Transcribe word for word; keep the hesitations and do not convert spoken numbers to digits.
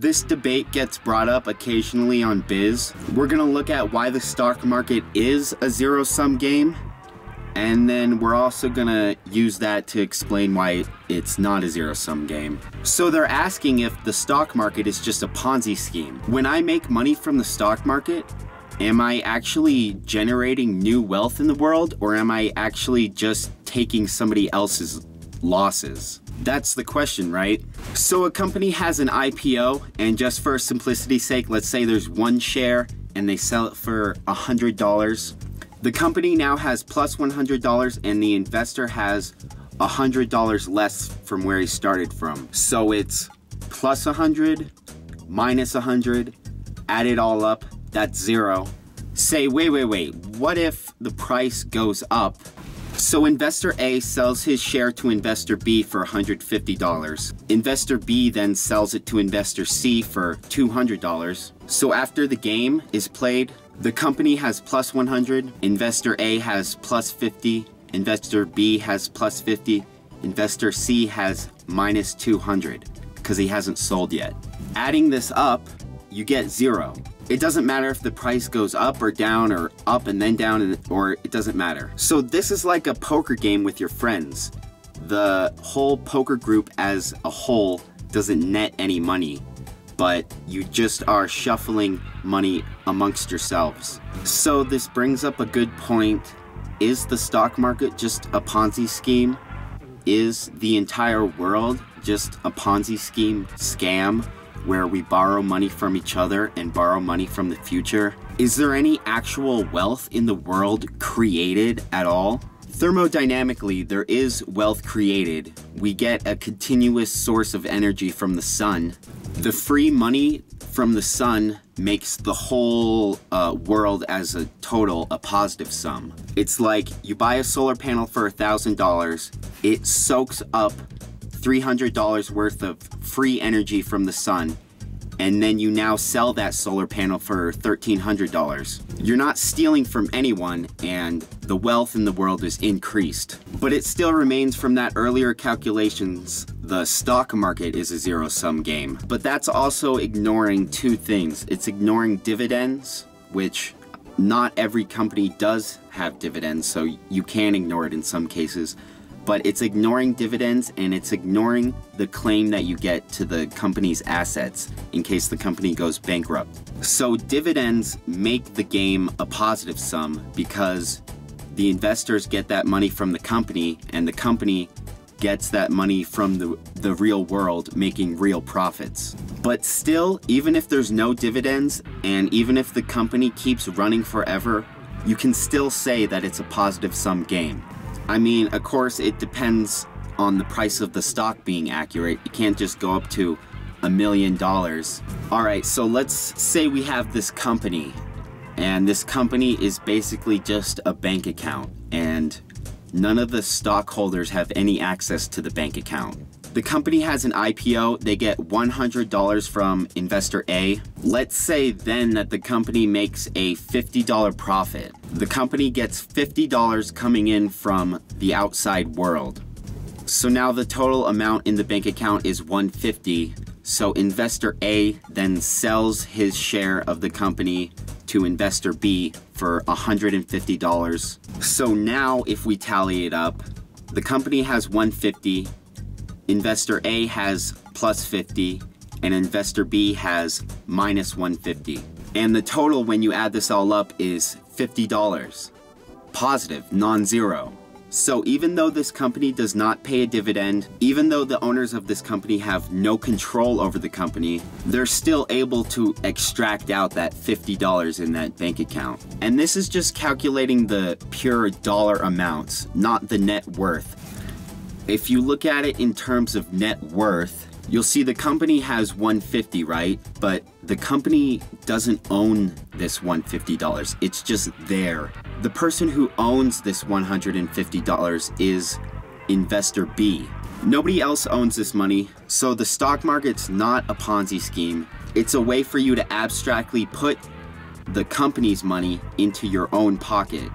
This debate gets brought up occasionally on Biz. We're gonna look at why the stock market is a zero-sum game, and then we're also gonna use that to explain why it's not a zero-sum game. So they're asking if the stock market is just a Ponzi scheme. When I make money from the stock market, am I actually generating new wealth in the world, or am I actually just taking somebody else's losses? That's the question, right? So a company has an I P O, and just for simplicity's sake, let's say there's one share and they sell it for one hundred dollars. The company now has plus one hundred dollars and the investor has one hundred dollars less from where he started from. So it's plus one hundred, minus one hundred, add it all up, that's zero. Say, wait, wait, wait, what if the price goes up? So Investor A sells his share to Investor B for one hundred fifty dollars. Investor B then sells it to Investor C for two hundred dollars. So after the game is played, the company has plus one hundred, Investor A has plus fifty, Investor B has plus fifty, Investor C has minus two hundred, because he hasn't sold yet. Adding this up, you get zero. It doesn't matter if the price goes up or down or up and then down, or it doesn't matter. So this is like a poker game with your friends. The whole poker group as a whole doesn't net any money, but you just are shuffling money amongst yourselves. So this brings up a good point. Is the stock market just a Ponzi scheme? Is the entire world just a Ponzi scheme scam, where we borrow money from each other and borrow money from the future? Is there any actual wealth in the world created at all? Thermodynamically, there is wealth created. We get a continuous source of energy from the sun. The free money from the sun makes the whole uh, world as a total a positive sum. It's like you buy a solar panel for one thousand dollars, it soaks up three hundred dollars worth of free energy from the sun, and then you now sell that solar panel for one thousand three hundred dollars. You're not stealing from anyone, and the wealth in the world is increased. But it still remains from that earlier calculations, the stock market is a zero-sum game. But that's also ignoring two things. It's ignoring dividends, which not every company does have dividends, so you can ignore it in some cases. But it's ignoring dividends, and it's ignoring the claim that you get to the company's assets in case the company goes bankrupt. So dividends make the game a positive sum because the investors get that money from the company, and the company gets that money from the, the real world, making real profits. But still, even if there's no dividends, and even if the company keeps running forever, you can still say that it's a positive sum game. I mean, of course, it depends on the price of the stock being accurate. You can't just go up to a million dollars. All right, so let's say we have this company, and this company is basically just a bank account, and none of the stockholders have any access to the bank account. The company has an I P O, they get one hundred dollars from Investor A. Let's say then that the company makes a fifty dollar profit. The company gets fifty dollars coming in from the outside world. So now the total amount in the bank account is one hundred fifty dollars. So Investor A then sells his share of the company to Investor B for one hundred fifty dollars. So now if we tally it up, the company has one hundred fifty dollars. Investor A has plus fifty, and Investor B has minus one hundred fifty. And the total when you add this all up is fifty dollars. Positive, non-zero. So even though this company does not pay a dividend, even though the owners of this company have no control over the company, they're still able to extract out that fifty dollars in that bank account. And this is just calculating the pure dollar amounts, not the net worth. If you look at it in terms of net worth, you'll see the company has one hundred fifty dollars, right? But the company doesn't own this one hundred fifty dollars, it's just there. The person who owns this one hundred fifty dollars is Investor B. Nobody else owns this money, so the stock market's not a Ponzi scheme. It's a way for you to abstractly put the company's money into your own pocket.